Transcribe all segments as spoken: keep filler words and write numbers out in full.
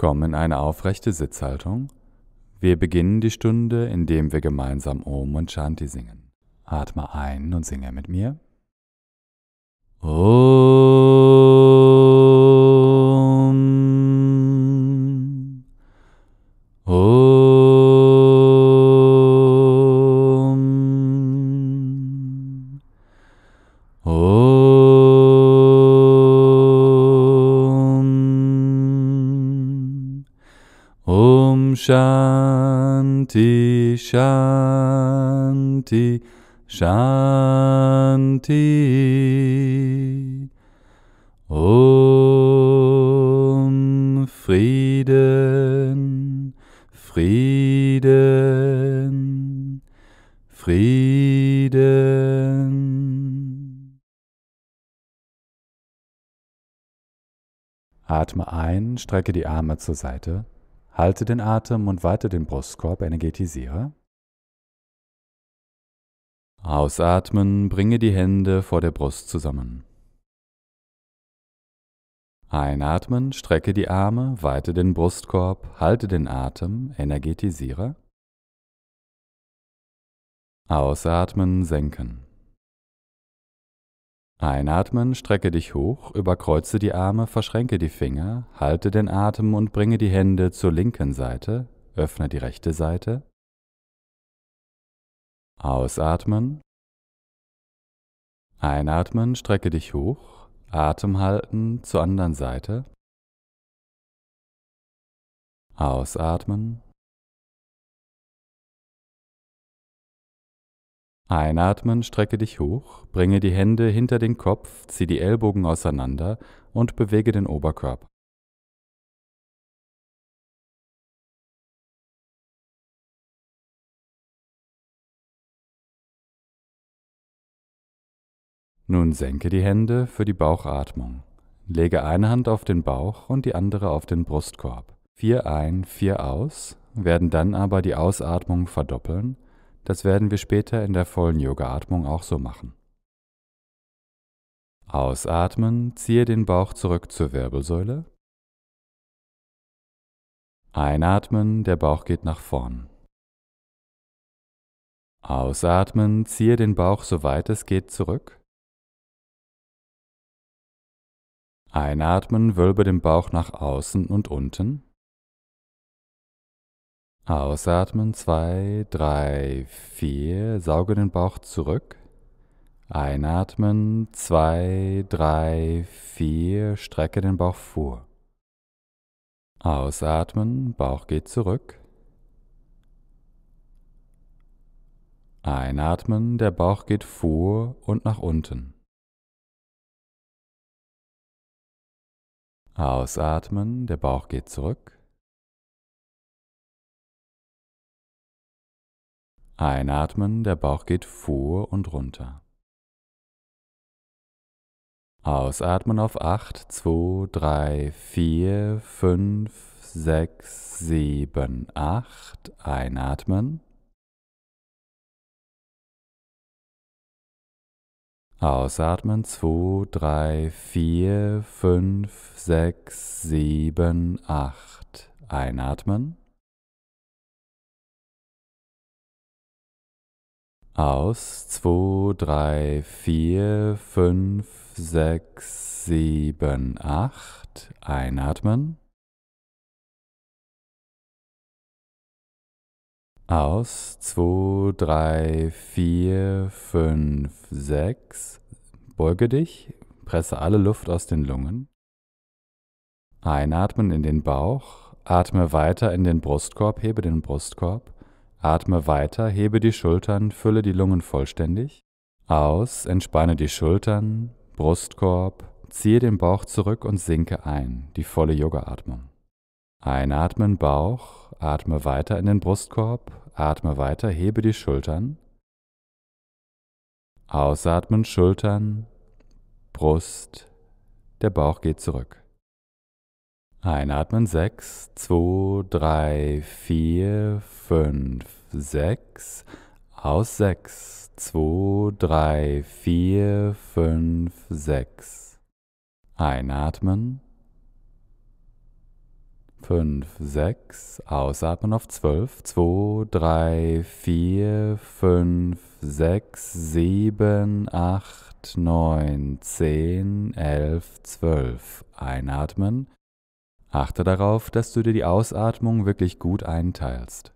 Komm in eine aufrechte Sitzhaltung. Wir beginnen die Stunde, indem wir gemeinsam Om und Shanti singen. Atme ein und singe mit mir. Om. Om. Om. Shanti, Shanti, Shanti. Om Frieden, Frieden, Frieden. Atme ein, strecke die Arme zur Seite. Halte den Atem und weite den Brustkorb, energetisiere. Ausatmen, bringe die Hände vor der Brust zusammen. Einatmen, strecke die Arme, weite den Brustkorb, halte den Atem, energetisiere. Ausatmen, senken. Einatmen, strecke dich hoch, überkreuze die Arme, verschränke die Finger, halte den Atem und bringe die Hände zur linken Seite, öffne die rechte Seite. Ausatmen. Einatmen, strecke dich hoch, Atem halten, zur anderen Seite. Ausatmen. Einatmen, strecke dich hoch, bringe die Hände hinter den Kopf, zieh die Ellbogen auseinander und bewege den Oberkörper. Nun senke die Hände für die Bauchatmung. Lege eine Hand auf den Bauch und die andere auf den Brustkorb. Vier ein, vier aus, werden dann aber die Ausatmung verdoppeln. Das werden wir später in der vollen Yoga-Atmung auch so machen. Ausatmen, ziehe den Bauch zurück zur Wirbelsäule. Einatmen, der Bauch geht nach vorn. Ausatmen, ziehe den Bauch so weit es geht zurück. Einatmen, wölbe den Bauch nach außen und unten. Ausatmen, zwei, drei, vier, sauge den Bauch zurück. Einatmen, zwei, drei, vier, strecke den Bauch vor. Ausatmen, Bauch geht zurück. Einatmen, der Bauch geht vor und nach unten. Ausatmen, der Bauch geht zurück. Einatmen, der Bauch geht vor und runter. Ausatmen auf acht, zwei, drei, vier, fünf, sechs, sieben, acht. Einatmen. Ausatmen, zwei, drei, vier, fünf, sechs, sieben, acht. Einatmen. Aus, zwei, drei, vier, fünf, sechs, sieben, acht. Einatmen. Aus, zwei, drei, vier, fünf, sechs. Beuge dich, presse alle Luft aus den Lungen. Einatmen in den Bauch, atme weiter in den Brustkorb, hebe den Brustkorb. Atme weiter, hebe die Schultern, fülle die Lungen vollständig. Aus, entspanne die Schultern, Brustkorb, ziehe den Bauch zurück und sinke ein, die volle Yoga-Atmung. Einatmen, Bauch, atme weiter in den Brustkorb, atme weiter, hebe die Schultern. Ausatmen, Schultern, Brust, der Bauch geht zurück. Einatmen, sechs, zwei, drei, vier, fünf, sechs. Aus, sechs, zwei, drei, vier, fünf, sechs. Einatmen. fünf, sechs, ausatmen auf zwölf, zwei, drei, vier, fünf, sechs, sieben, acht, neun, zehn, elf, zwölf, einatmen. Achte darauf, dass du dir die Ausatmung wirklich gut einteilst.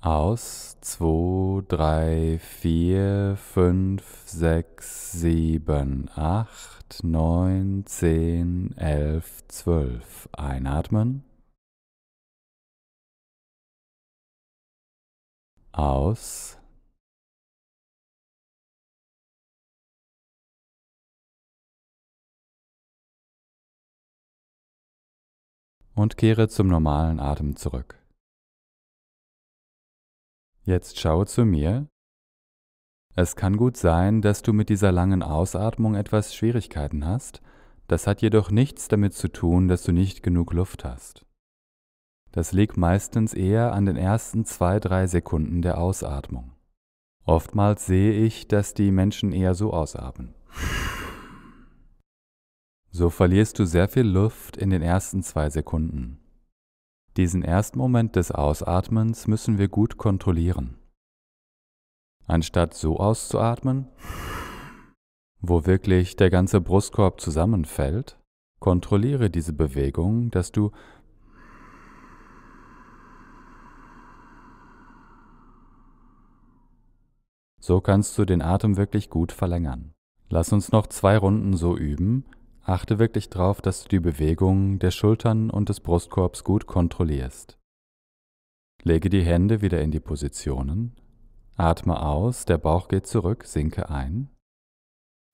Aus, zwei, drei, vier, fünf, sechs, sieben, acht, neun, zehn, elf, zwölf, einatmen. Aus. Und kehre zum normalen Atem zurück. Jetzt schaue zu mir. Es kann gut sein, dass du mit dieser langen Ausatmung etwas Schwierigkeiten hast. Das hat jedoch nichts damit zu tun, dass du nicht genug Luft hast. Das liegt meistens eher an den ersten zwei, drei Sekunden der Ausatmung. Oftmals sehe ich, dass die Menschen eher so ausatmen. So verlierst du sehr viel Luft in den ersten zwei Sekunden. Diesen ersten Moment des Ausatmens müssen wir gut kontrollieren. Anstatt so auszuatmen, wo wirklich der ganze Brustkorb zusammenfällt, kontrolliere diese Bewegung, dass du so kannst du den Atem wirklich gut verlängern. Lass uns noch zwei Runden so üben. Achte wirklich darauf, dass du die Bewegung der Schultern und des Brustkorbs gut kontrollierst. Lege die Hände wieder in die Positionen. Atme aus, der Bauch geht zurück, sinke ein.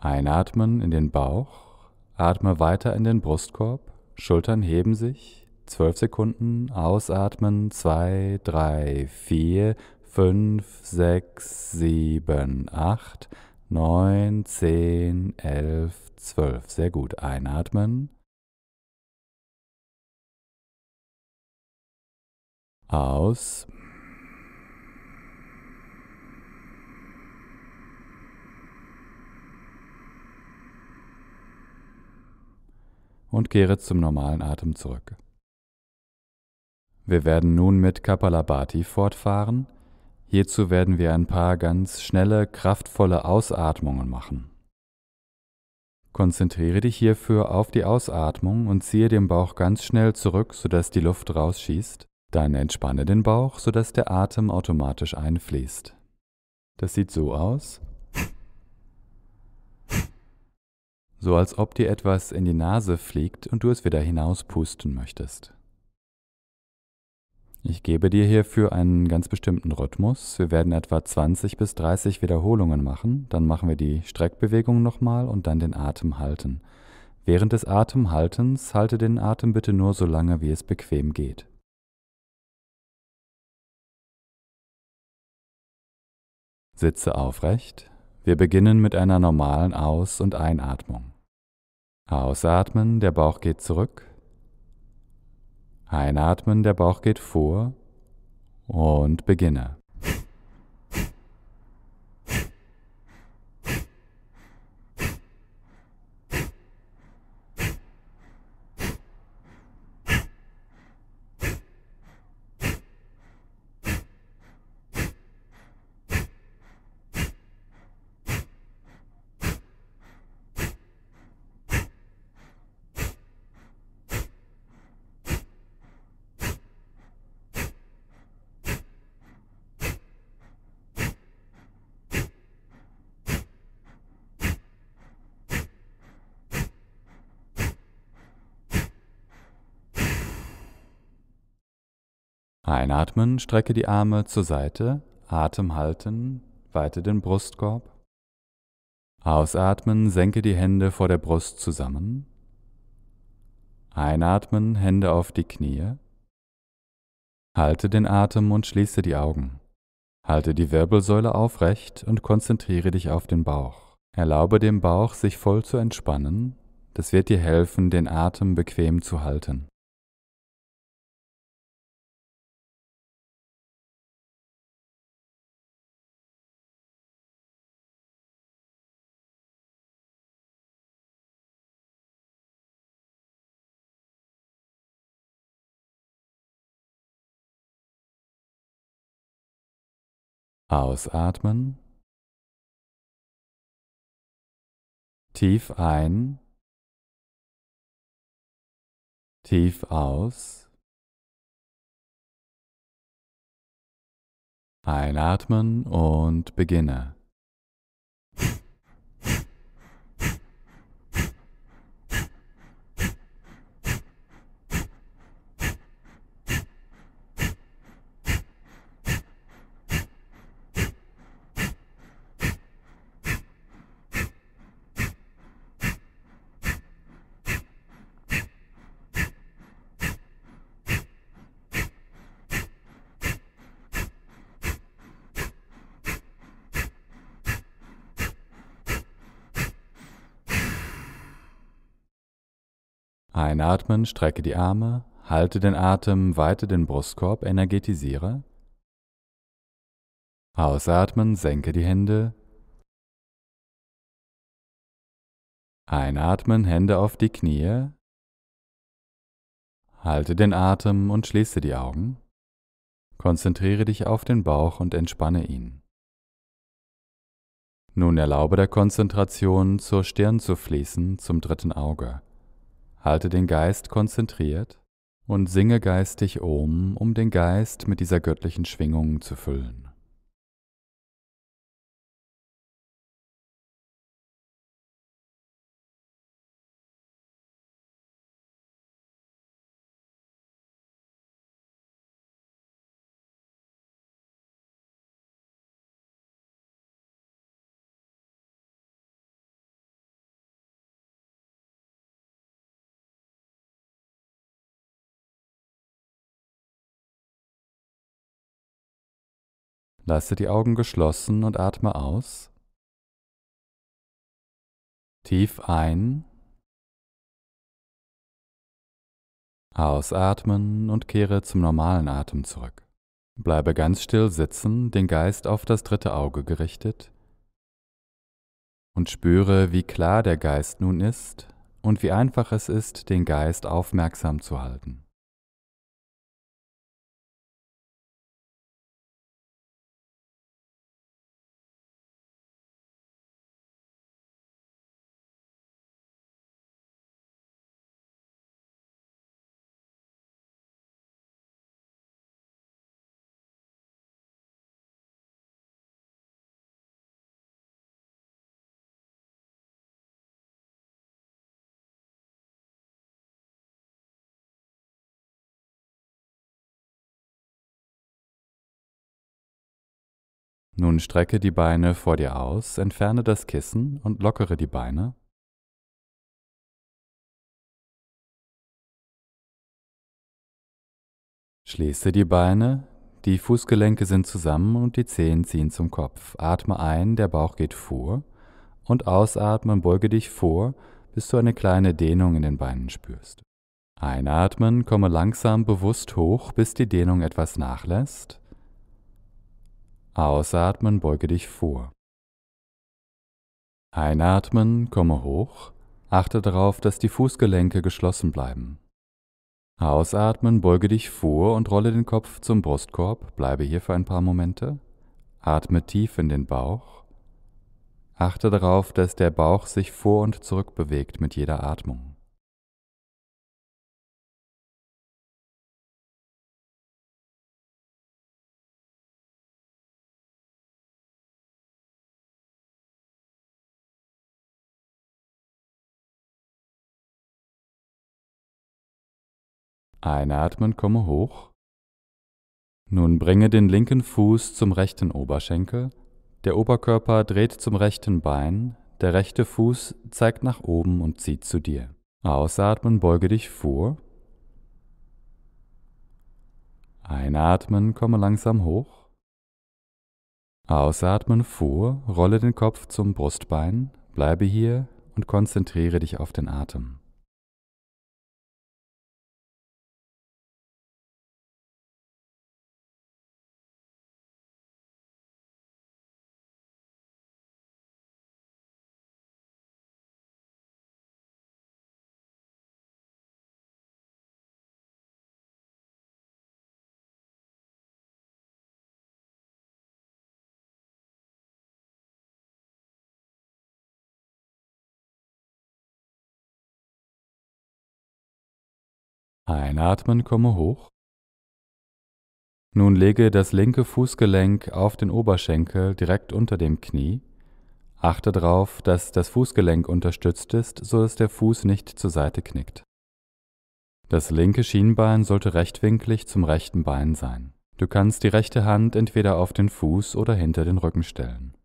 Einatmen in den Bauch, atme weiter in den Brustkorb, Schultern heben sich, zwölf Sekunden, ausatmen, zwei, drei, vier, fünf, sechs, sieben, acht, neun, zehn, elf, zwölf. Sehr gut. Einatmen. Aus. Und kehre zum normalen Atem zurück. Wir werden nun mit Kapalabhati fortfahren. Hierzu werden wir ein paar ganz schnelle, kraftvolle Ausatmungen machen. Konzentriere dich hierfür auf die Ausatmung und ziehe den Bauch ganz schnell zurück, sodass die Luft rausschießt. Dann entspanne den Bauch, sodass der Atem automatisch einfließt. Das sieht so aus. So als ob dir etwas in die Nase fliegt und du es wieder hinauspusten möchtest. Ich gebe dir hierfür einen ganz bestimmten Rhythmus. Wir werden etwa zwanzig bis dreißig Wiederholungen machen. Dann machen wir die Streckbewegung nochmal und dann den Atem halten. Während des Atemhaltens halte den Atem bitte nur so lange, wie es bequem geht. Sitze aufrecht. Wir beginnen mit einer normalen Aus- und Einatmung. Ausatmen, der Bauch geht zurück. Einatmen, der Bauch geht vor und beginne. Einatmen, strecke die Arme zur Seite, Atem halten, weite den Brustkorb. Ausatmen, senke die Hände vor der Brust zusammen. Einatmen, Hände auf die Knie. Halte den Atem und schließe die Augen. Halte die Wirbelsäule aufrecht und konzentriere dich auf den Bauch. Erlaube dem Bauch, sich voll zu entspannen. Das wird dir helfen, den Atem bequem zu halten. Ausatmen. Tief ein. Tief aus. Einatmen und beginne. Einatmen, strecke die Arme, halte den Atem, weite den Brustkorb, energetisiere. Ausatmen, senke die Hände. Einatmen, Hände auf die Knie. Halte den Atem und schließe die Augen. Konzentriere dich auf den Bauch und entspanne ihn. Nun erlaube der Konzentration, zur Stirn zu fließen, zum dritten Auge. Halte den Geist konzentriert und singe geistig Om, um den Geist mit dieser göttlichen Schwingung zu füllen. Lasse die Augen geschlossen und atme aus. Tief ein. Ausatmen und kehre zum normalen Atem zurück. Bleibe ganz still sitzen, den Geist auf das dritte Auge gerichtet. Und spüre, wie klar der Geist nun ist und wie einfach es ist, den Geist aufmerksam zu halten. Nun strecke die Beine vor dir aus, entferne das Kissen und lockere die Beine. Schließe die Beine, die Fußgelenke sind zusammen und die Zehen ziehen zum Kopf. Atme ein, der Bauch geht vor und ausatmen, beuge dich vor, bis du eine kleine Dehnung in den Beinen spürst. Einatmen, komme langsam bewusst hoch, bis die Dehnung etwas nachlässt. Ausatmen, beuge dich vor. Einatmen, komme hoch. Achte darauf, dass die Fußgelenke geschlossen bleiben. Ausatmen, beuge dich vor und rolle den Kopf zum Brustkorb. Bleibe hier für ein paar Momente. Atme tief in den Bauch. Achte darauf, dass der Bauch sich vor und zurück bewegt mit jeder Atmung. Einatmen, komme hoch. Nun bringe den linken Fuß zum rechten Oberschenkel. Der Oberkörper dreht zum rechten Bein. Der rechte Fuß zeigt nach oben und zieht zu dir. Ausatmen, beuge dich vor. Einatmen, komme langsam hoch. Ausatmen, vor. Rolle den Kopf zum Brustbein. Bleibe hier und konzentriere dich auf den Atem. Einatmen, komme hoch. Nun lege das linke Fußgelenk auf den Oberschenkel direkt unter dem Knie. Achte darauf, dass das Fußgelenk unterstützt ist, sodass der Fuß nicht zur Seite knickt. Das linke Schienbein sollte rechtwinklig zum rechten Bein sein. Du kannst die rechte Hand entweder auf den Fuß oder hinter den Rücken stellen.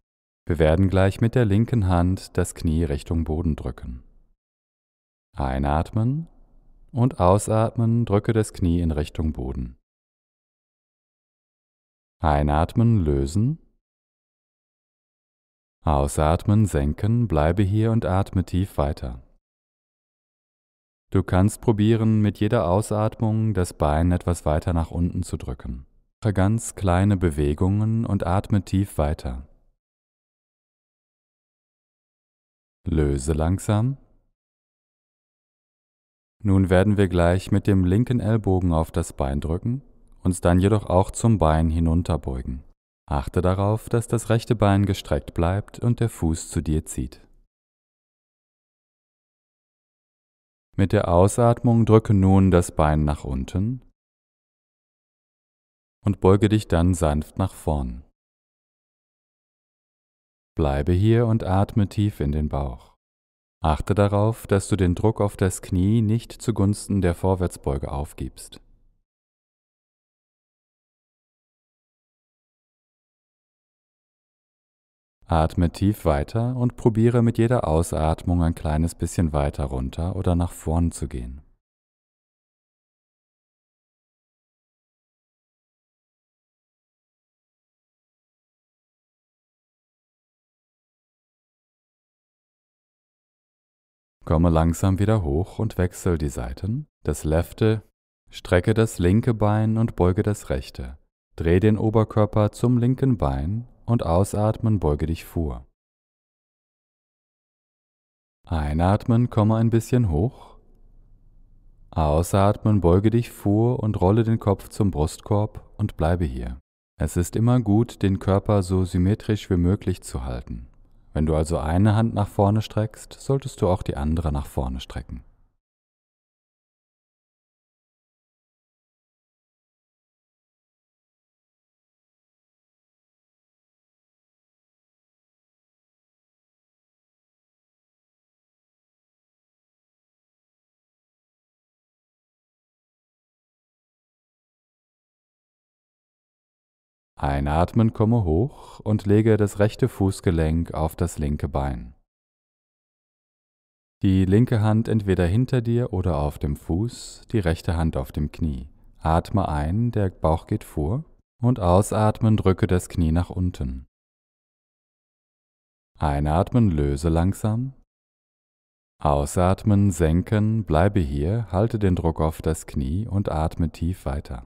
Wir werden gleich mit der linken Hand das Knie Richtung Boden drücken. Einatmen und ausatmen, drücke das Knie in Richtung Boden. Einatmen, lösen. Ausatmen, senken, bleibe hier und atme tief weiter. Du kannst probieren, mit jeder Ausatmung das Bein etwas weiter nach unten zu drücken. Mache ganz kleine Bewegungen und atme tief weiter. Löse langsam. Nun werden wir gleich mit dem linken Ellbogen auf das Bein drücken, uns dann jedoch auch zum Bein hinunterbeugen. Achte darauf, dass das rechte Bein gestreckt bleibt und der Fuß zu dir zieht. Mit der Ausatmung drücke nun das Bein nach unten und beuge dich dann sanft nach vorn. Bleibe hier und atme tief in den Bauch. Achte darauf, dass du den Druck auf das Knie nicht zugunsten der Vorwärtsbeuge aufgibst. Atme tief weiter und probiere mit jeder Ausatmung ein kleines bisschen weiter runter oder nach vorn zu gehen. Komme langsam wieder hoch und wechsle die Seiten. Das Lefte, strecke das linke Bein und beuge das rechte. Dreh den Oberkörper zum linken Bein. Und ausatmen, beuge dich vor. Einatmen, komme ein bisschen hoch. Ausatmen, beuge dich vor und rolle den Kopf zum Brustkorb und bleibe hier. Es ist immer gut, den Körper so symmetrisch wie möglich zu halten. Wenn du also eine Hand nach vorne streckst, solltest du auch die andere nach vorne strecken. Einatmen, komme hoch und lege das rechte Fußgelenk auf das linke Bein. Die linke Hand entweder hinter dir oder auf dem Fuß, die rechte Hand auf dem Knie. Atme ein, der Bauch geht vor und ausatmen, drücke das Knie nach unten. Einatmen, löse langsam. Ausatmen, senken, bleibe hier, halte den Druck auf das Knie und atme tief weiter.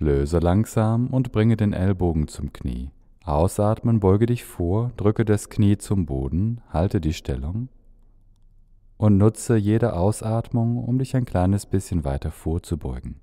Löse langsam und bringe den Ellbogen zum Knie. Ausatmen, beuge dich vor, drücke das Knie zum Boden, halte die Stellung und nutze jede Ausatmung, um dich ein kleines bisschen weiter vorzubeugen.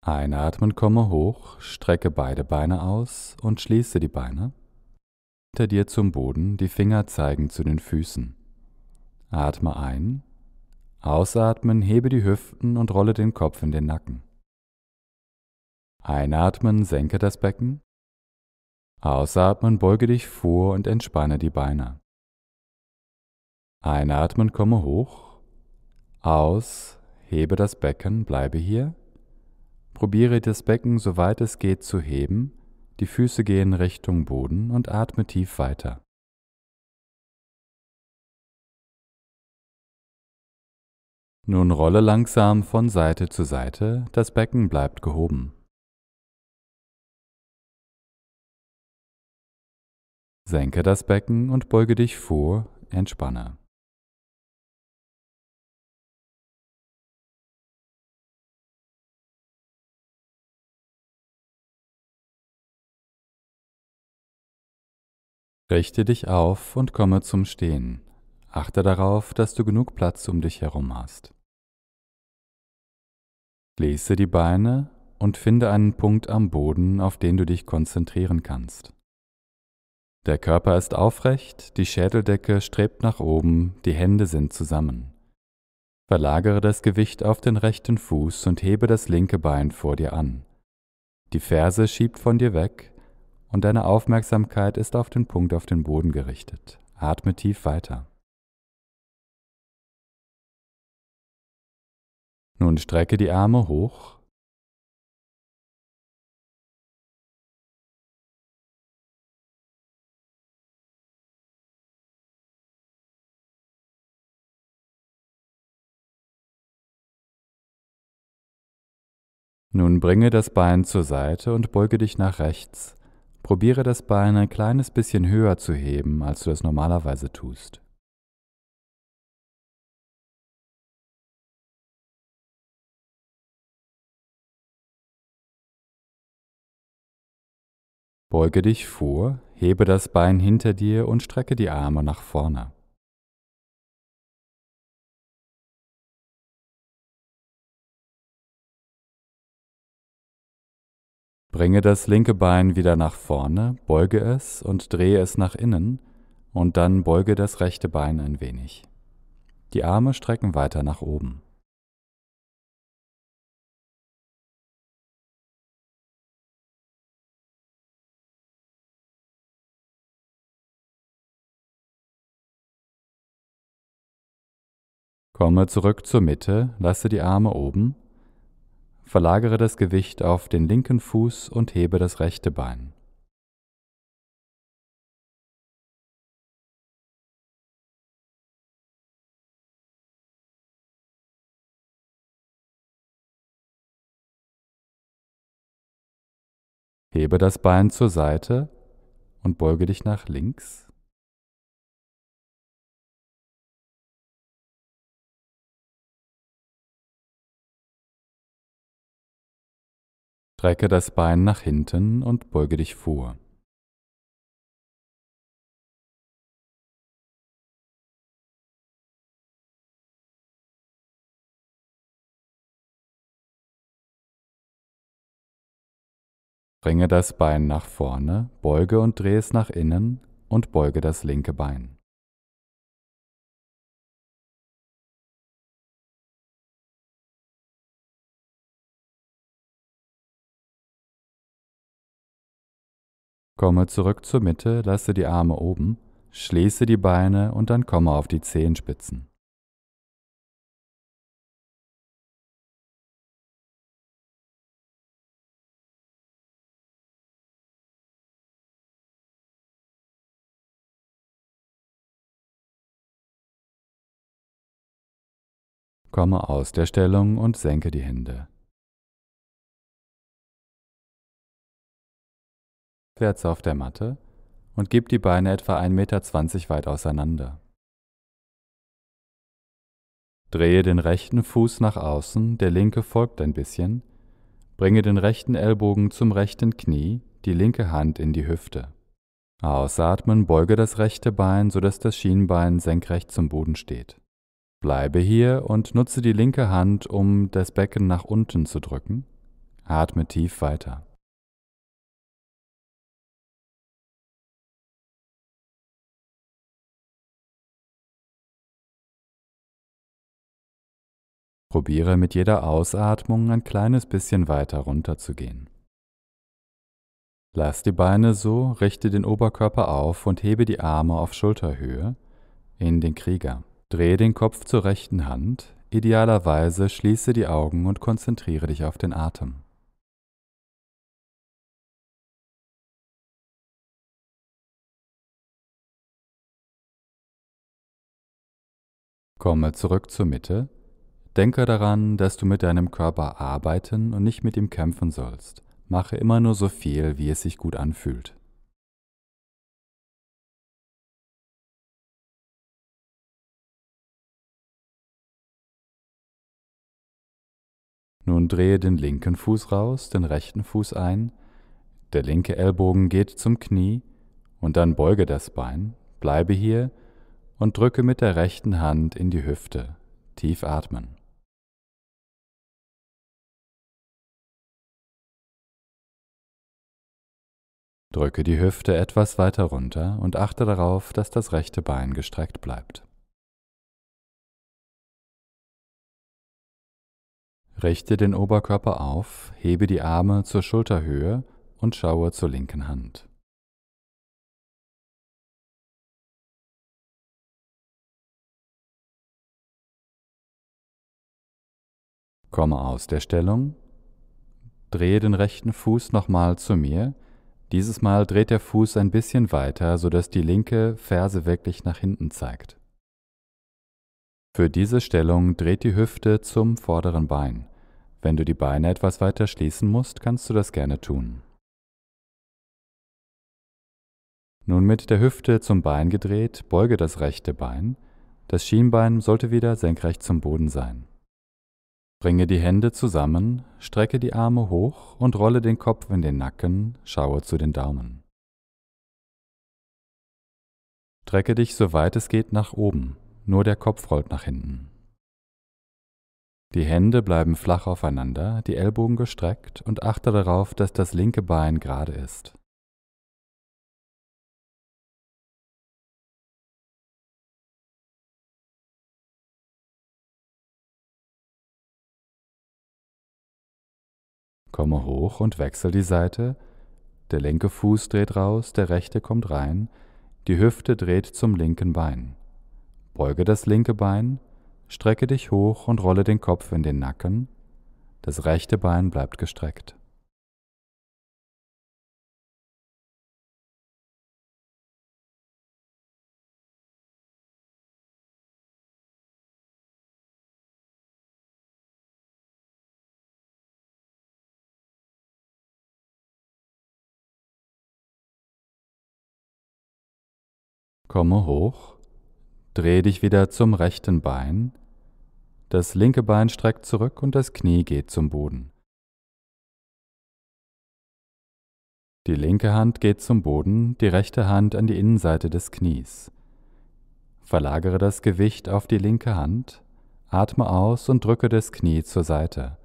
Einatmen, komme hoch, strecke beide Beine aus und schließe die Beine. Hinter dir zum Boden, die Finger zeigen zu den Füßen. Atme ein, ausatmen, hebe die Hüften und rolle den Kopf in den Nacken. Einatmen, senke das Becken. Ausatmen, beuge dich vor und entspanne die Beine. Einatmen, komme hoch, aus, hebe das Becken, bleibe hier. Probiere das Becken, soweit es geht, zu heben, die Füße gehen Richtung Boden und atme tief weiter. Nun rolle langsam von Seite zu Seite, das Becken bleibt gehoben. Senke das Becken und beuge dich vor, entspanne. Richte dich auf und komme zum Stehen. Achte darauf, dass du genug Platz um dich herum hast. Schließe die Beine und finde einen Punkt am Boden, auf den du dich konzentrieren kannst. Der Körper ist aufrecht, die Schädeldecke strebt nach oben, die Hände sind zusammen. Verlagere das Gewicht auf den rechten Fuß und hebe das linke Bein vor dir an. Die Ferse schiebt von dir weg und deine Aufmerksamkeit ist auf den Punkt auf den Boden gerichtet. Atme tief weiter. Nun strecke die Arme hoch. Nun bringe das Bein zur Seite und beuge dich nach rechts. Probiere das Bein ein kleines bisschen höher zu heben, als du es normalerweise tust. Beuge dich vor, hebe das Bein hinter dir und strecke die Arme nach vorne. Bringe das linke Bein wieder nach vorne, beuge es und drehe es nach innen und dann beuge das rechte Bein ein wenig. Die Arme strecken weiter nach oben. Komme zurück zur Mitte, lasse die Arme oben. Verlagere das Gewicht auf den linken Fuß und hebe das rechte Bein. Hebe das Bein zur Seite und beuge dich nach links. Strecke das Bein nach hinten und beuge dich vor. Bringe das Bein nach vorne, beuge und drehe es nach innen und beuge das linke Bein. Komme zurück zur Mitte, lasse die Arme oben, schließe die Beine und dann komme auf die Zehenspitzen. Komme aus der Stellung und senke die Hände. Aufwärts auf der Matte und gib die Beine etwa ein Meter zwanzig weit auseinander. Drehe den rechten Fuß nach außen, der linke folgt ein bisschen. Bringe den rechten Ellbogen zum rechten Knie, die linke Hand in die Hüfte. Ausatmen, beuge das rechte Bein, sodass das Schienbein senkrecht zum Boden steht. Bleibe hier und nutze die linke Hand, um das Becken nach unten zu drücken. Atme tief weiter. Probiere mit jeder Ausatmung ein kleines bisschen weiter runter zu gehen. Lass die Beine so, richte den Oberkörper auf und hebe die Arme auf Schulterhöhe in den Krieger. Drehe den Kopf zur rechten Hand, idealerweise schließe die Augen und konzentriere dich auf den Atem. Komme zurück zur Mitte. Denke daran, dass du mit deinem Körper arbeiten und nicht mit ihm kämpfen sollst. Mache immer nur so viel, wie es sich gut anfühlt. Nun drehe den linken Fuß raus, den rechten Fuß ein, der linke Ellbogen geht zum Knie und dann beuge das Bein, bleibe hier und drücke mit der rechten Hand in die Hüfte, tief atmen. Drücke die Hüfte etwas weiter runter und achte darauf, dass das rechte Bein gestreckt bleibt. Richte den Oberkörper auf, hebe die Arme zur Schulterhöhe und schaue zur linken Hand. Komme aus der Stellung, drehe den rechten Fuß nochmal zu mir. Dieses Mal dreht der Fuß ein bisschen weiter, sodass die linke Ferse wirklich nach hinten zeigt. Für diese Stellung dreht die Hüfte zum vorderen Bein. Wenn du die Beine etwas weiter schließen musst, kannst du das gerne tun. Nun mit der Hüfte zum Bein gedreht, beuge das rechte Bein. Das Schienbein sollte wieder senkrecht zum Boden sein. Bringe die Hände zusammen, strecke die Arme hoch und rolle den Kopf in den Nacken, schaue zu den Daumen. Strecke dich, soweit es geht, nach oben. Nur der Kopf rollt nach hinten. Die Hände bleiben flach aufeinander, die Ellbogen gestreckt und achte darauf, dass das linke Bein gerade ist. Komme hoch und wechsle die Seite. Der linke Fuß dreht raus, der rechte kommt rein, die Hüfte dreht zum linken Bein. Beuge das linke Bein, strecke dich hoch und rolle den Kopf in den Nacken. Das rechte Bein bleibt gestreckt. Komme hoch. Dreh dich wieder zum rechten Bein, das linke Bein streckt zurück und das Knie geht zum Boden. Die linke Hand geht zum Boden, die rechte Hand an die Innenseite des Knies. Verlagere das Gewicht auf die linke Hand, atme aus und drücke das Knie zur Seite.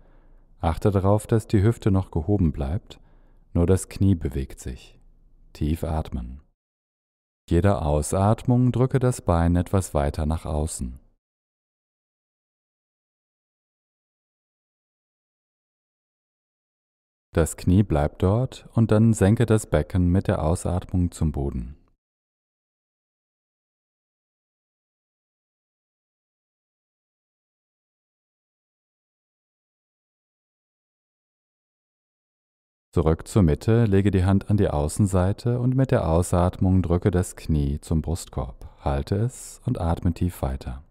Achte darauf, dass die Hüfte noch gehoben bleibt, nur das Knie bewegt sich. Tief atmen. Jeder Ausatmung drücke das Bein etwas weiter nach außen. Das Knie bleibt dort und dann senke das Becken mit der Ausatmung zum Boden. Zurück zur Mitte, lege die Hand an die Außenseite und mit der Ausatmung drücke das Knie zum Brustkorb, halte es und atme tief weiter.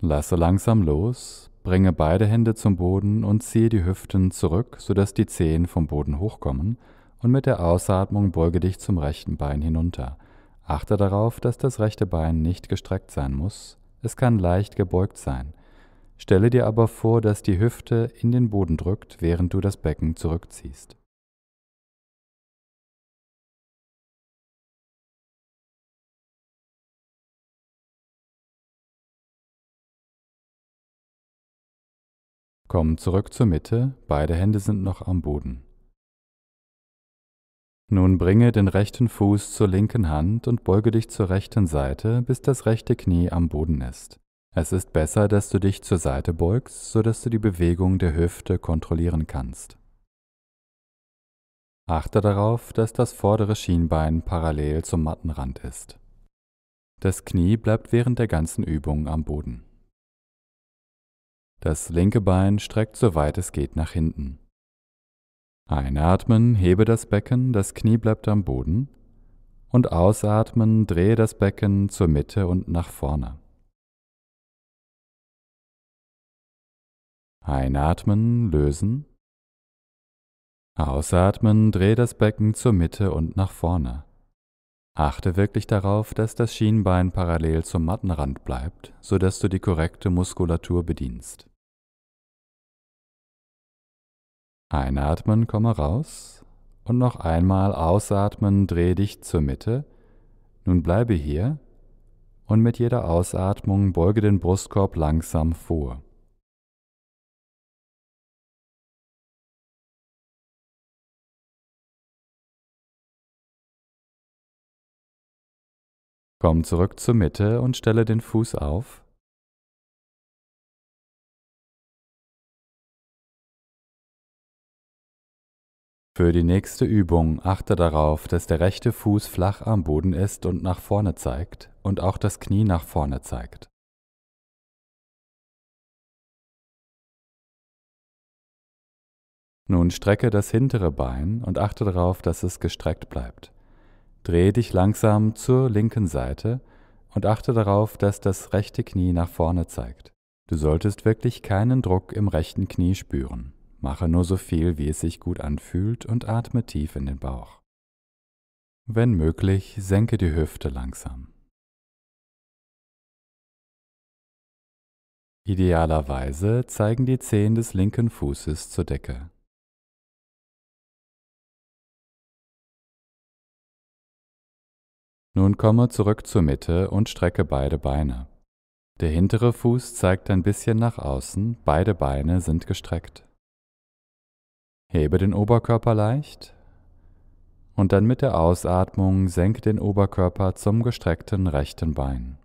Lasse langsam los, bringe beide Hände zum Boden und ziehe die Hüften zurück, sodass die Zehen vom Boden hochkommen. Und mit der Ausatmung beuge dich zum rechten Bein hinunter. Achte darauf, dass das rechte Bein nicht gestreckt sein muss. Es kann leicht gebeugt sein. Stelle dir aber vor, dass die Hüfte in den Boden drückt, während du das Becken zurückziehst. Komm zurück zur Mitte, beide Hände sind noch am Boden. Nun bringe den rechten Fuß zur linken Hand und beuge dich zur rechten Seite, bis das rechte Knie am Boden ist. Es ist besser, dass du dich zur Seite beugst, sodass du die Bewegung der Hüfte kontrollieren kannst. Achte darauf, dass das vordere Schienbein parallel zum Mattenrand ist. Das Knie bleibt während der ganzen Übung am Boden. Das linke Bein streckt, soweit es geht, nach hinten. Einatmen, hebe das Becken, das Knie bleibt am Boden. Und ausatmen, drehe das Becken zur Mitte und nach vorne. Einatmen, lösen. Ausatmen, drehe das Becken zur Mitte und nach vorne. Achte wirklich darauf, dass das Schienbein parallel zum Mattenrand bleibt, sodass du die korrekte Muskulatur bedienst. Einatmen, komme raus. Und noch einmal ausatmen, dreh dich zur Mitte. Nun bleibe hier und mit jeder Ausatmung beuge den Brustkorb langsam vor. Komm zurück zur Mitte und stelle den Fuß auf. Für die nächste Übung achte darauf, dass der rechte Fuß flach am Boden ist und nach vorne zeigt und auch das Knie nach vorne zeigt. Nun strecke das hintere Bein und achte darauf, dass es gestreckt bleibt. Drehe dich langsam zur linken Seite und achte darauf, dass das rechte Knie nach vorne zeigt. Du solltest wirklich keinen Druck im rechten Knie spüren. Mache nur so viel, wie es sich gut anfühlt und atme tief in den Bauch. Wenn möglich, senke die Hüfte langsam. Idealerweise zeigen die Zehen des linken Fußes zur Decke. Nun komme zurück zur Mitte und strecke beide Beine. Der hintere Fuß zeigt ein bisschen nach außen, beide Beine sind gestreckt. Hebe den Oberkörper leicht und dann mit der Ausatmung senke den Oberkörper zum gestreckten rechten Bein.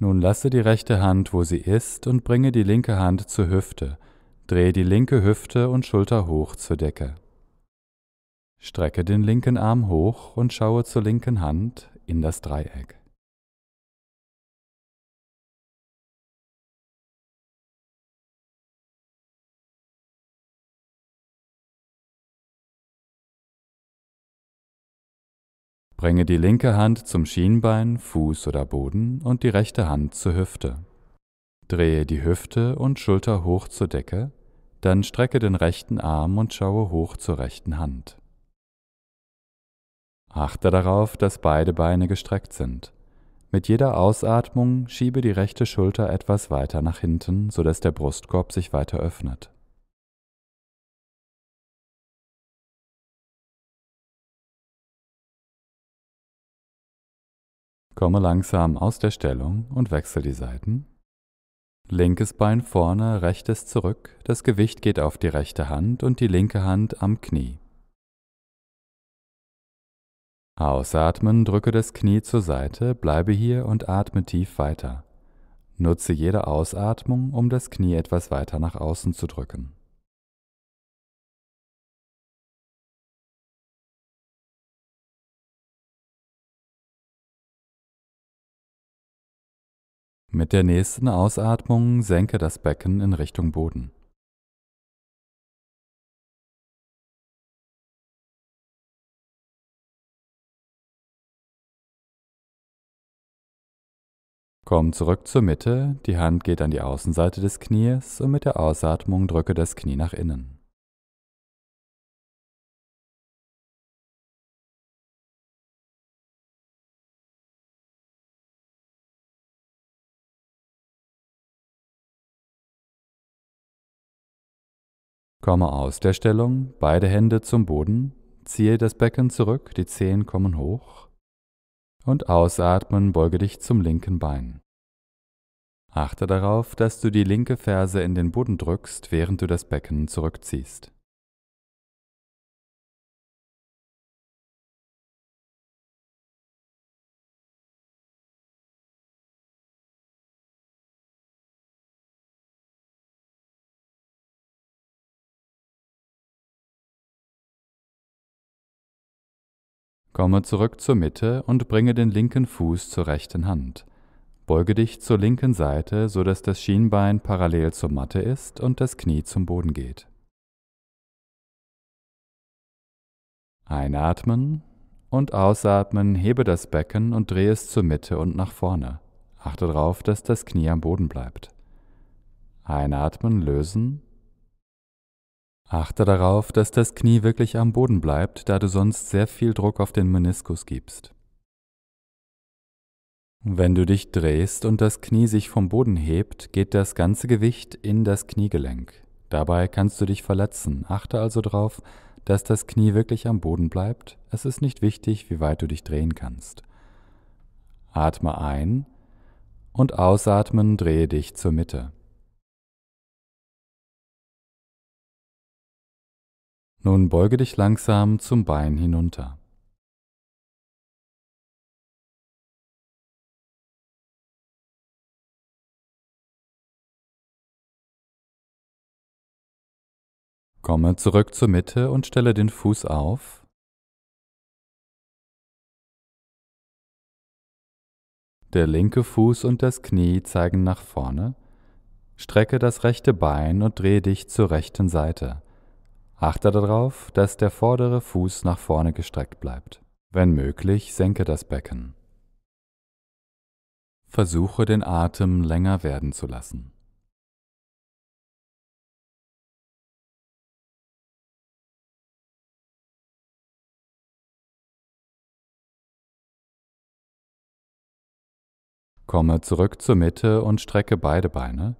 Nun lasse die rechte Hand, wo sie ist, und bringe die linke Hand zur Hüfte. Drehe die linke Hüfte und Schulter hoch zur Decke. Strecke den linken Arm hoch und schaue zur linken Hand in das Dreieck. Bringe die linke Hand zum Schienbein, Fuß oder Boden und die rechte Hand zur Hüfte. Drehe die Hüfte und Schulter hoch zur Decke, dann strecke den rechten Arm und schaue hoch zur rechten Hand. Achte darauf, dass beide Beine gestreckt sind. Mit jeder Ausatmung schiebe die rechte Schulter etwas weiter nach hinten, sodass der Brustkorb sich weiter öffnet. Komme langsam aus der Stellung und wechsle die Seiten. Linkes Bein vorne, rechtes zurück. Das Gewicht geht auf die rechte Hand und die linke Hand am Knie. Ausatmen, drücke das Knie zur Seite, bleibe hier und atme tief weiter. Nutze jede Ausatmung, um das Knie etwas weiter nach außen zu drücken. Mit der nächsten Ausatmung senke das Becken in Richtung Boden. Komm zurück zur Mitte, die Hand geht an die Außenseite des Knies und mit der Ausatmung drücke das Knie nach innen. Komme aus der Stellung, beide Hände zum Boden, ziehe das Becken zurück, die Zehen kommen hoch und ausatmen, beuge dich zum linken Bein. Achte darauf, dass du die linke Ferse in den Boden drückst, während du das Becken zurückziehst. Komme zurück zur Mitte und bringe den linken Fuß zur rechten Hand. Beuge dich zur linken Seite, sodass das Schienbein parallel zur Matte ist und das Knie zum Boden geht. Einatmen und ausatmen, hebe das Becken und drehe es zur Mitte und nach vorne. Achte darauf, dass das Knie am Boden bleibt. Einatmen, lösen. Achte darauf, dass das Knie wirklich am Boden bleibt, da du sonst sehr viel Druck auf den Meniskus gibst. Wenn du dich drehst und das Knie sich vom Boden hebt, geht das ganze Gewicht in das Kniegelenk. Dabei kannst du dich verletzen. Achte also darauf, dass das Knie wirklich am Boden bleibt. Es ist nicht wichtig, wie weit du dich drehen kannst. Atme ein und ausatmen, drehe dich zur Mitte. Nun beuge dich langsam zum Bein hinunter. Komme zurück zur Mitte und stelle den Fuß auf. Der linke Fuß und das Knie zeigen nach vorne. Strecke das rechte Bein und drehe dich zur rechten Seite. Achte darauf, dass der vordere Fuß nach vorne gestreckt bleibt. Wenn möglich, senke das Becken. Versuche, den Atem länger werden zu lassen. Komme zurück zur Mitte und strecke beide Beine.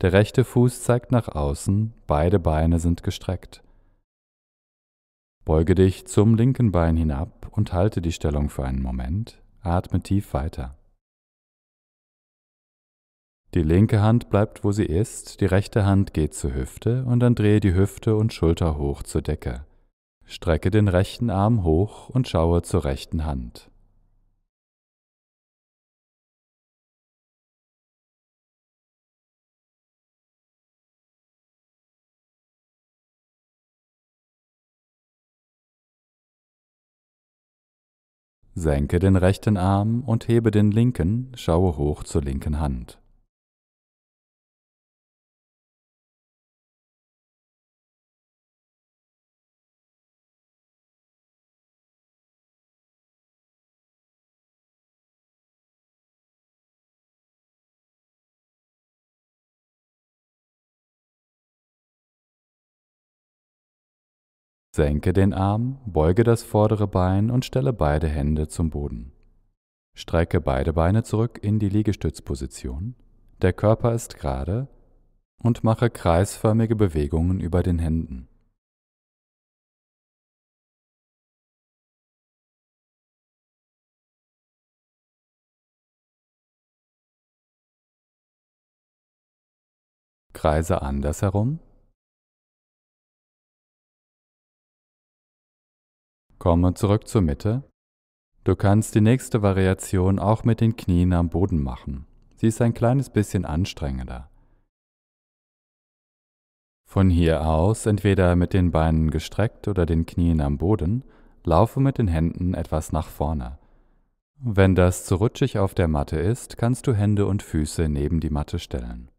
Der rechte Fuß zeigt nach außen, beide Beine sind gestreckt. Beuge dich zum linken Bein hinab und halte die Stellung für einen Moment. Atme tief weiter. Die linke Hand bleibt, wo sie ist, die rechte Hand geht zur Hüfte und dann drehe die Hüfte und Schulter hoch zur Decke. Strecke den rechten Arm hoch und schaue zur rechten Hand. Senke den rechten Arm und hebe den linken, schaue hoch zur linken Hand. Senke den Arm, beuge das vordere Bein und stelle beide Hände zum Boden. Strecke beide Beine zurück in die Liegestützposition. Der Körper ist gerade und mache kreisförmige Bewegungen über den Händen. Kreise andersherum. Komme zurück zur Mitte. Du kannst die nächste Variation auch mit den Knien am Boden machen. Sie ist ein kleines bisschen anstrengender. Von hier aus, entweder mit den Beinen gestreckt oder den Knien am Boden, laufe mit den Händen etwas nach vorne. Wenn das zu rutschig auf der Matte ist, kannst du Hände und Füße neben die Matte stellen.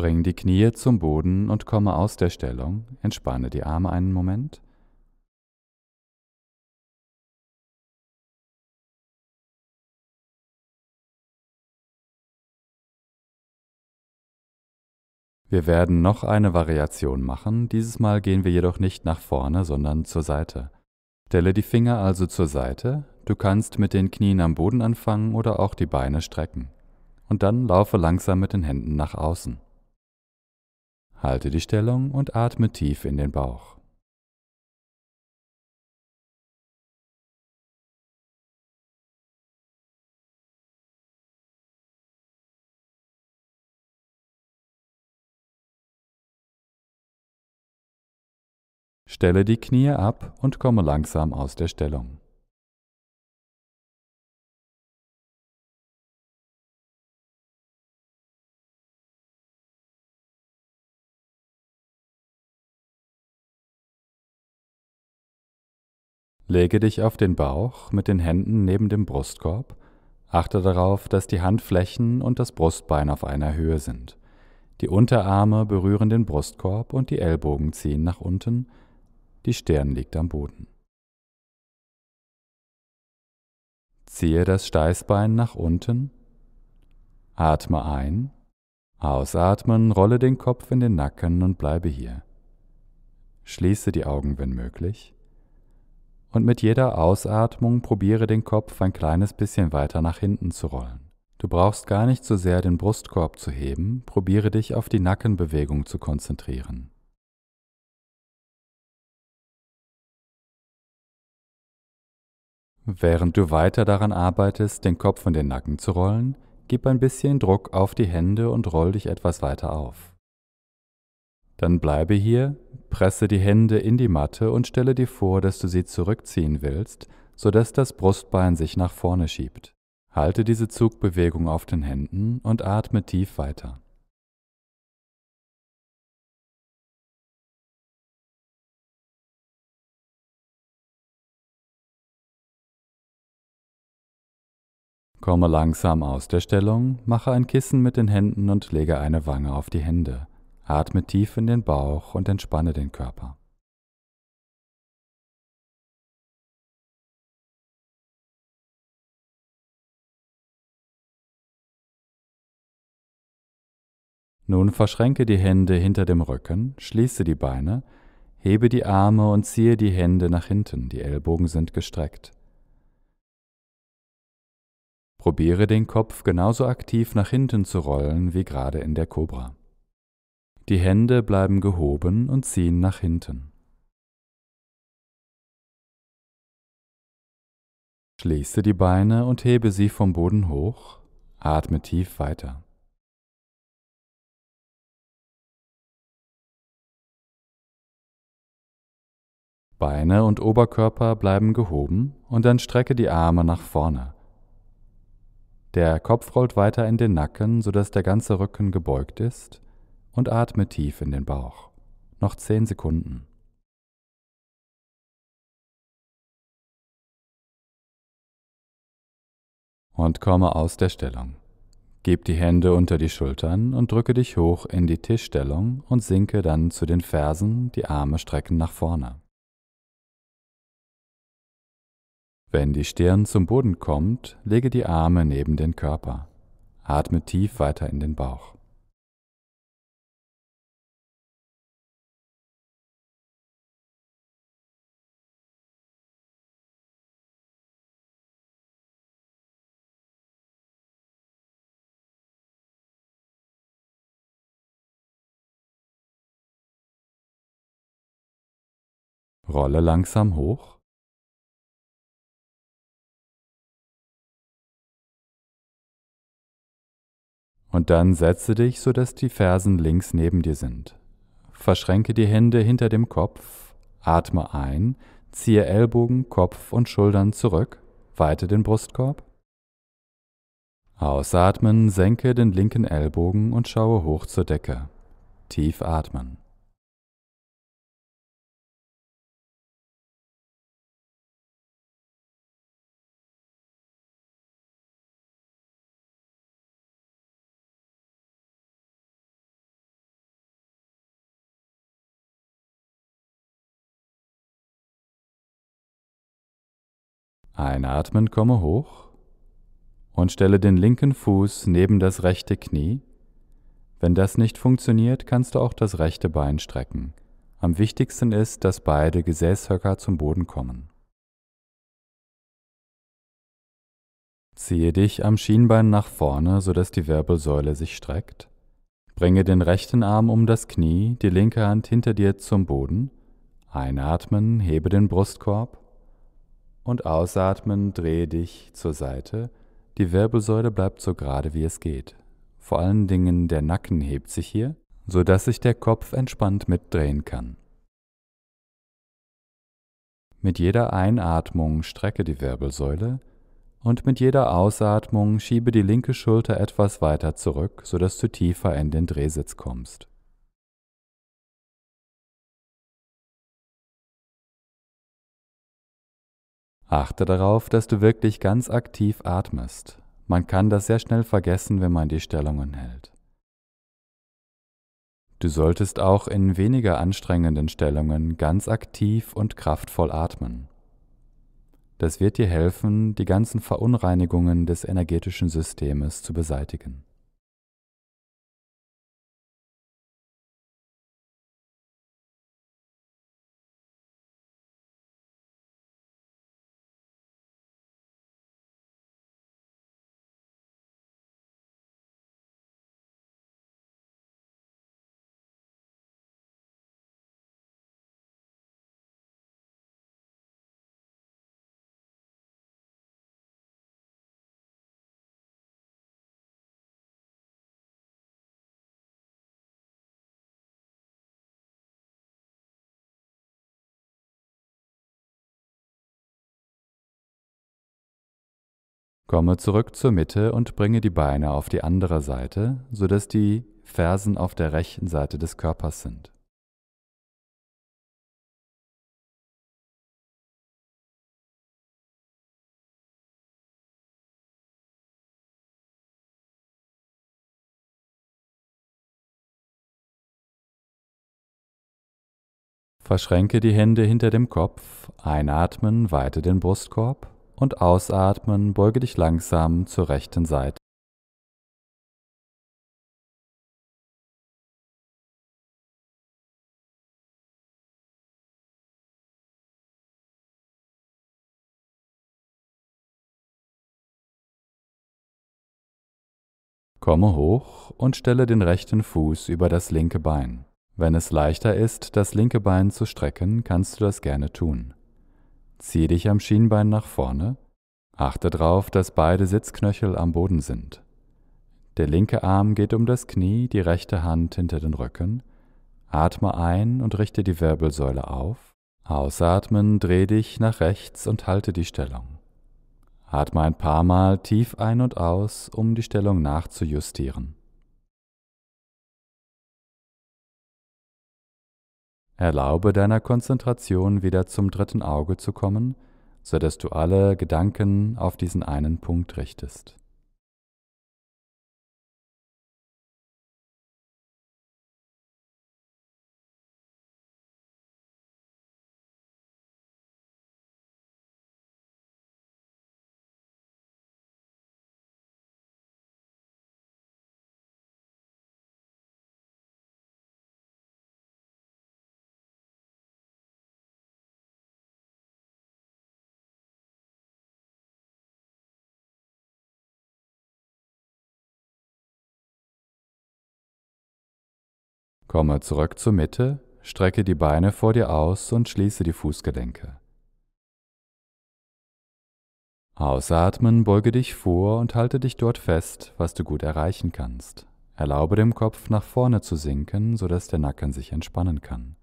Bring die Knie zum Boden und komme aus der Stellung. Entspanne die Arme einen Moment. Wir werden noch eine Variation machen. Dieses Mal gehen wir jedoch nicht nach vorne, sondern zur Seite. Stelle die Finger also zur Seite. Du kannst mit den Knien am Boden anfangen oder auch die Beine strecken. Und dann laufe langsam mit den Händen nach außen. Halte die Stellung und atme tief in den Bauch. Stelle die Knie ab und komme langsam aus der Stellung. Lege dich auf den Bauch mit den Händen neben dem Brustkorb. Achte darauf, dass die Handflächen und das Brustbein auf einer Höhe sind. Die Unterarme berühren den Brustkorb und die Ellbogen ziehen nach unten. Die Stirn liegt am Boden. Ziehe das Steißbein nach unten. Atme ein. Ausatmen, rolle den Kopf in den Nacken und bleibe hier. Schließe die Augen, wenn möglich. Und mit jeder Ausatmung probiere den Kopf ein kleines bisschen weiter nach hinten zu rollen. Du brauchst gar nicht so sehr den Brustkorb zu heben, probiere dich auf die Nackenbewegung zu konzentrieren. Während du weiter daran arbeitest, den Kopf und den Nacken zu rollen, gib ein bisschen Druck auf die Hände und roll dich etwas weiter auf. Dann bleibe hier, presse die Hände in die Matte und stelle dir vor, dass du sie zurückziehen willst, sodass das Brustbein sich nach vorne schiebt. Halte diese Zugbewegung auf den Händen und atme tief weiter. Komme langsam aus der Stellung, mache ein Kissen mit den Händen und lege eine Wange auf die Hände. Atme tief in den Bauch und entspanne den Körper. Nun verschränke die Hände hinter dem Rücken, schließe die Beine, hebe die Arme und ziehe die Hände nach hinten, die Ellbogen sind gestreckt. Probiere den Kopf genauso aktiv nach hinten zu rollen wie gerade in der Kobra. Die Hände bleiben gehoben und ziehen nach hinten. Schließe die Beine und hebe sie vom Boden hoch, atme tief weiter. Beine und Oberkörper bleiben gehoben und dann strecke die Arme nach vorne. Der Kopf rollt weiter in den Nacken, sodass der ganze Rücken gebeugt ist, und atme tief in den Bauch. Noch zehn Sekunden. Und komme aus der Stellung. Gib die Hände unter die Schultern und drücke dich hoch in die Tischstellung und sinke dann zu den Fersen, die Arme strecken nach vorne. Wenn die Stirn zum Boden kommt, lege die Arme neben den Körper. Atme tief weiter in den Bauch. Rolle langsam hoch. Und dann setze dich, sodass die Fersen links neben dir sind. Verschränke die Hände hinter dem Kopf, atme ein, ziehe Ellbogen, Kopf und Schultern zurück, weite den Brustkorb. Ausatmen, senke den linken Ellbogen und schaue hoch zur Decke. Tief atmen. Einatmen, komme hoch und stelle den linken Fuß neben das rechte Knie. Wenn das nicht funktioniert, kannst du auch das rechte Bein strecken. Am wichtigsten ist, dass beide Gesäßhöcker zum Boden kommen. Ziehe dich am Schienbein nach vorne, sodass die Wirbelsäule sich streckt. Bringe den rechten Arm um das Knie, die linke Hand hinter dir zum Boden. Einatmen, hebe den Brustkorb. Und ausatmen, drehe dich zur Seite. Die Wirbelsäule bleibt so gerade wie es geht. Vor allen Dingen der Nacken hebt sich hier, sodass sich der Kopf entspannt mitdrehen kann. Mit jeder Einatmung strecke die Wirbelsäule und mit jeder Ausatmung schiebe die linke Schulter etwas weiter zurück, sodass du tiefer in den Drehsitz kommst. Achte darauf, dass du wirklich ganz aktiv atmest. Man kann das sehr schnell vergessen, wenn man die Stellungen hält. Du solltest auch in weniger anstrengenden Stellungen ganz aktiv und kraftvoll atmen. Das wird dir helfen, die ganzen Verunreinigungen des energetischen Systems zu beseitigen. Komme zurück zur Mitte und bringe die Beine auf die andere Seite, sodass die Fersen auf der rechten Seite des Körpers sind. Verschränke die Hände hinter dem Kopf, einatmen, weite den Brustkorb. Und ausatmen, beuge dich langsam zur rechten Seite. Komme hoch und stelle den rechten Fuß über das linke Bein. Wenn es leichter ist, das linke Bein zu strecken, kannst du das gerne tun. Zieh dich am Schienbein nach vorne. Achte darauf, dass beide Sitzknöchel am Boden sind. Der linke Arm geht um das Knie, die rechte Hand hinter den Rücken. Atme ein und richte die Wirbelsäule auf. Ausatmen, dreh dich nach rechts und halte die Stellung. Atme ein paar Mal tief ein und aus, um die Stellung nachzujustieren. Erlaube deiner Konzentration wieder zum dritten Auge zu kommen, sodass du alle Gedanken auf diesen einen Punkt richtest. Komme zurück zur Mitte, strecke die Beine vor dir aus und schließe die Fußgelenke. Ausatmen, beuge dich vor und halte dich dort fest, was du gut erreichen kannst. Erlaube dem Kopf nach vorne zu sinken, sodass der Nacken sich entspannen kann.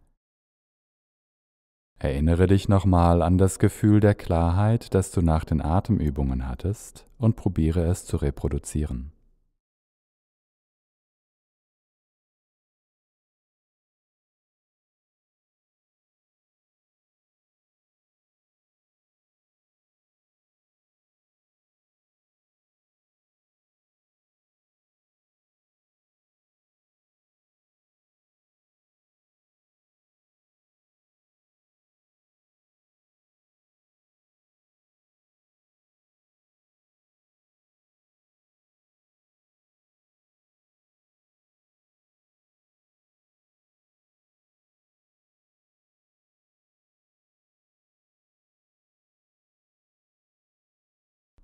Erinnere dich nochmal an das Gefühl der Klarheit, das du nach den Atemübungen hattest, und probiere es zu reproduzieren.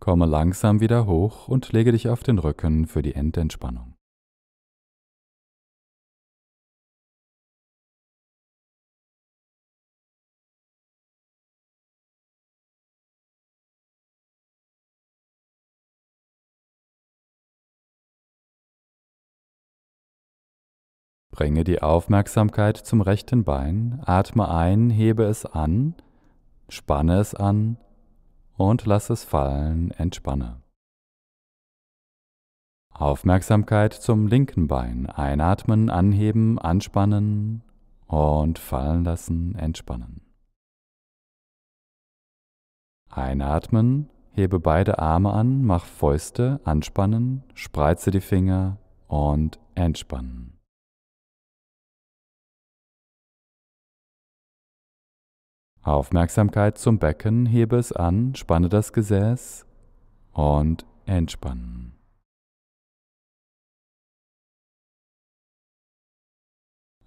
Komme langsam wieder hoch und lege dich auf den Rücken für die Endentspannung. Bringe die Aufmerksamkeit zum rechten Bein, atme ein, hebe es an, spanne es an. Und lass es fallen, entspanne. Aufmerksamkeit zum linken Bein, einatmen, anheben, anspannen und fallen lassen, entspannen. Einatmen, hebe beide Arme an, mach Fäuste, anspannen, spreize die Finger und entspannen. Aufmerksamkeit zum Becken, hebe es an, spanne das Gesäß und entspannen.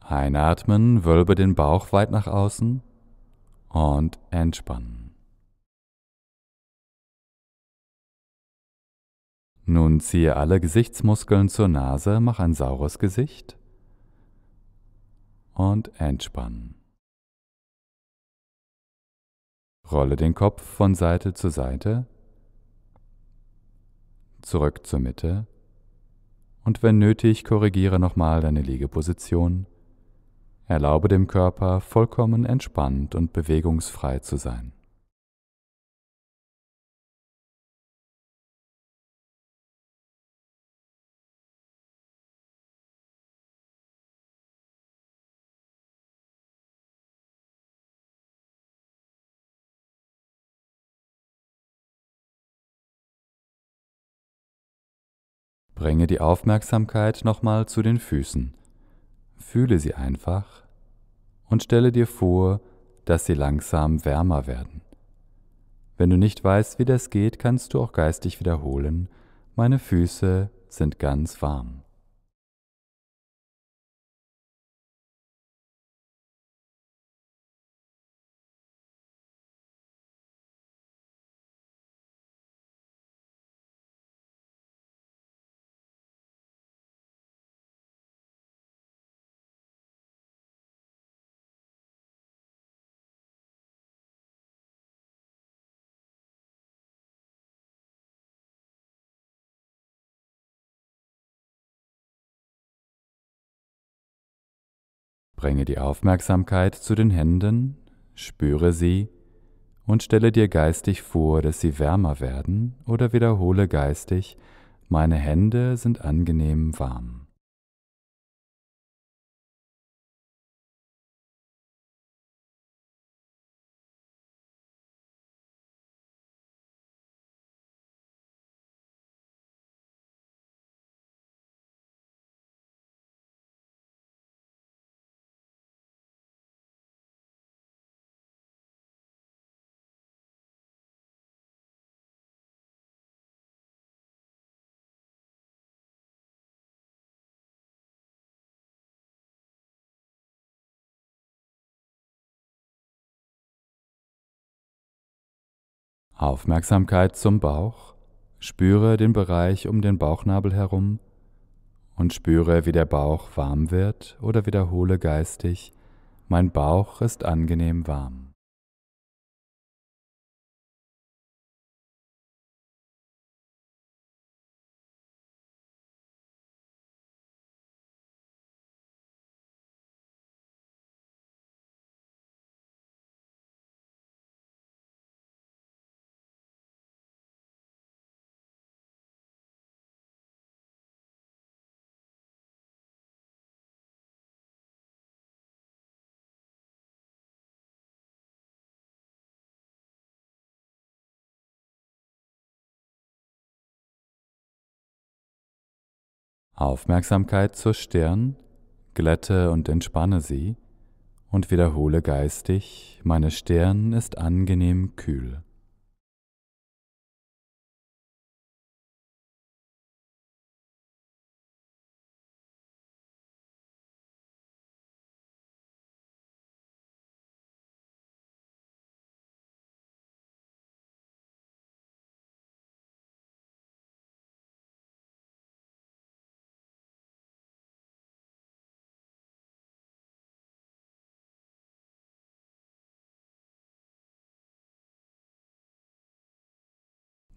Einatmen, wölbe den Bauch weit nach außen und entspannen. Nun ziehe alle Gesichtsmuskeln zur Nase, mach ein saures Gesicht und entspannen. Rolle den Kopf von Seite zu Seite, zurück zur Mitte und wenn nötig, korrigiere nochmal deine Liegeposition. Erlaube dem Körper, vollkommen entspannt und bewegungsfrei zu sein. Bringe die Aufmerksamkeit nochmal zu den Füßen. Fühle sie einfach und stelle dir vor, dass sie langsam wärmer werden. Wenn du nicht weißt, wie das geht, kannst du auch geistig wiederholen: Meine Füße sind ganz warm. Bringe die Aufmerksamkeit zu den Händen, spüre sie und stelle dir geistig vor, dass sie wärmer werden, oder wiederhole geistig: Meine Hände sind angenehm warm. Aufmerksamkeit zum Bauch, spüre den Bereich um den Bauchnabel herum und spüre, wie der Bauch warm wird, oder wiederhole geistig: Mein Bauch ist angenehm warm. Aufmerksamkeit zur Stirn, glätte und entspanne sie und wiederhole geistig: Meine Stirn ist angenehm kühl.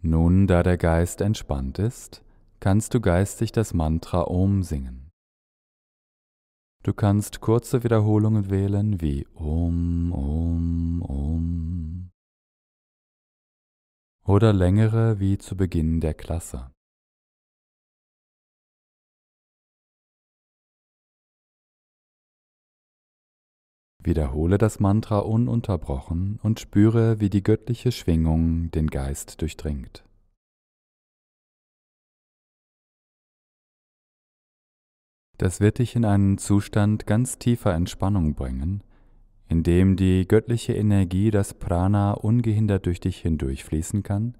Nun, da der Geist entspannt ist, kannst du geistig das Mantra Om singen. Du kannst kurze Wiederholungen wählen wie Om, Om, Om oder längere wie zu Beginn der Klasse. Wiederhole das Mantra ununterbrochen und spüre, wie die göttliche Schwingung den Geist durchdringt. Das wird dich in einen Zustand ganz tiefer Entspannung bringen, in dem die göttliche Energie, das Prana, ungehindert durch dich hindurchfließen kann,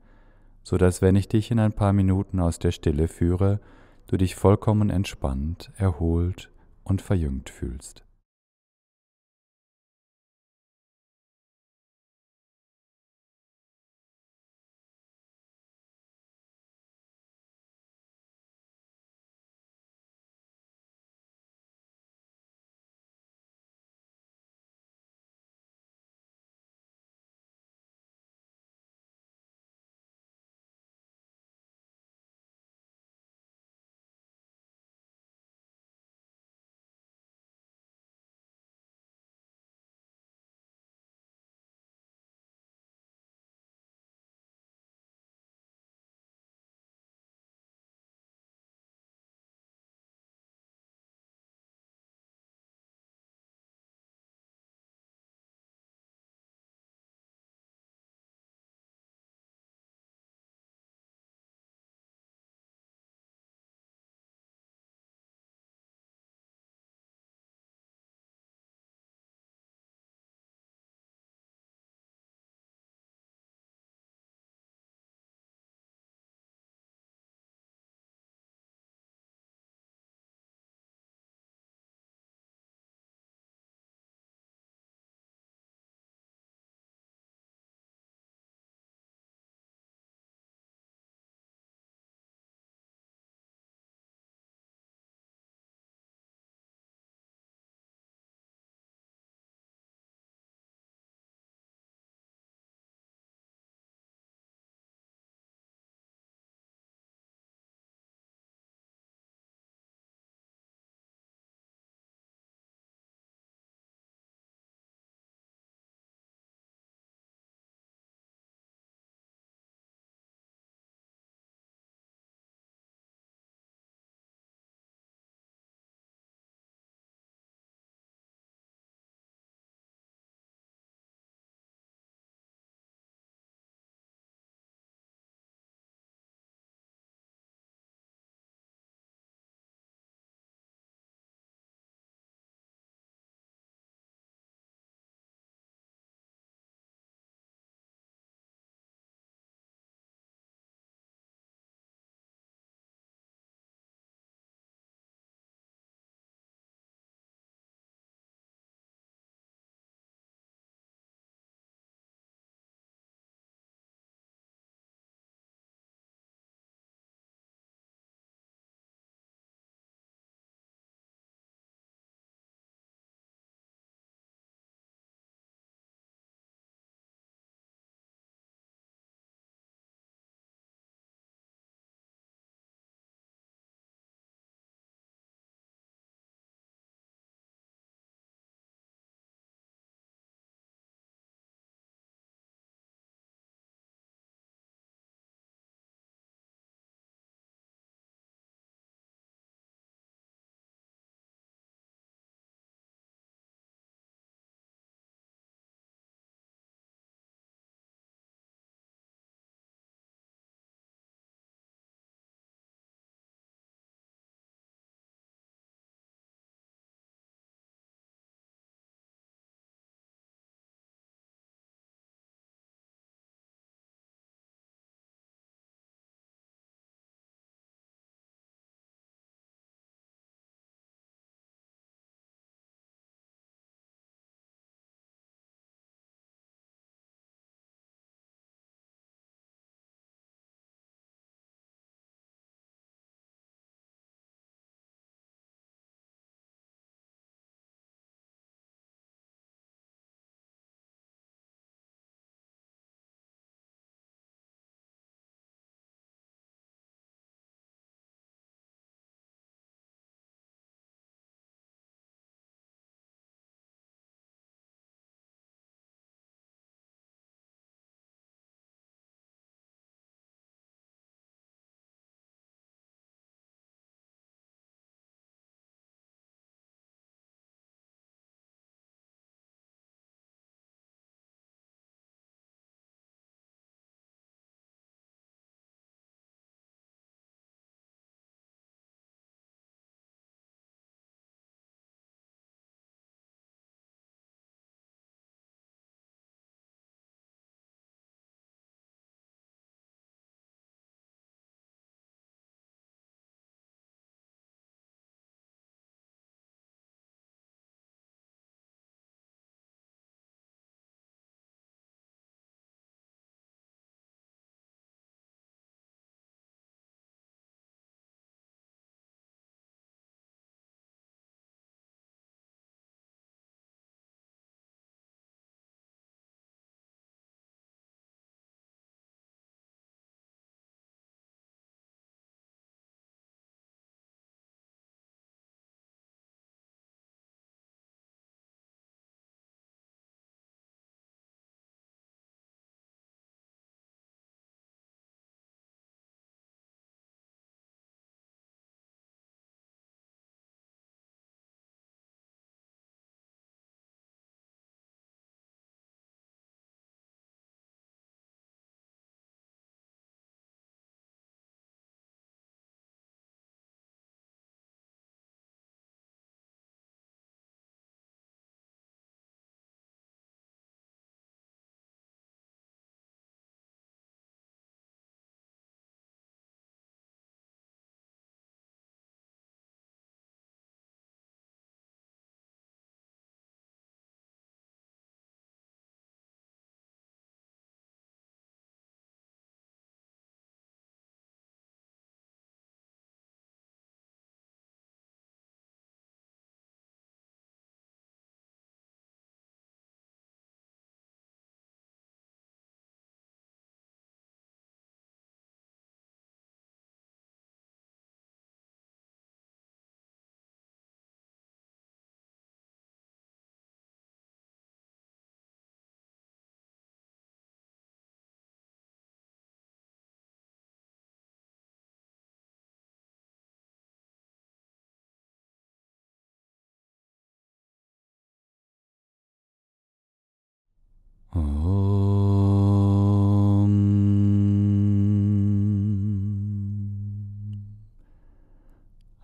sodass, wenn ich dich in ein paar Minuten aus der Stille führe, du dich vollkommen entspannt, erholt und verjüngt fühlst.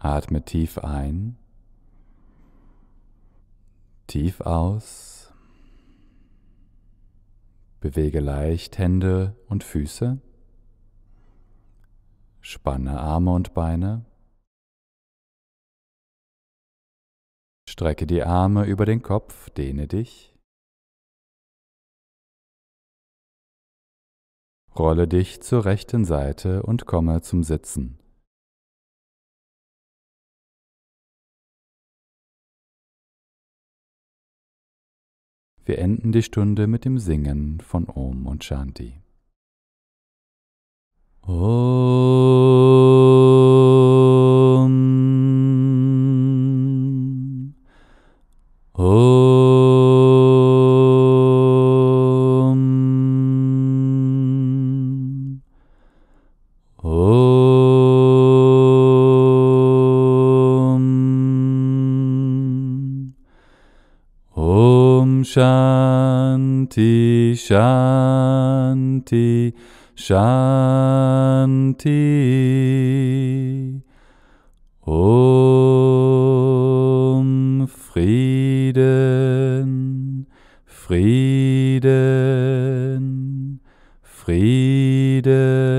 Atme tief ein, tief aus, bewege leicht Hände und Füße, spanne Arme und Beine, strecke die Arme über den Kopf, dehne dich, rolle dich zur rechten Seite und komme zum Sitzen. Wir enden die Stunde mit dem Singen von Om und Shanti. Om. Om. Om. Shanti, Shanti, Shanti. Om Frieden, Frieden, Frieden.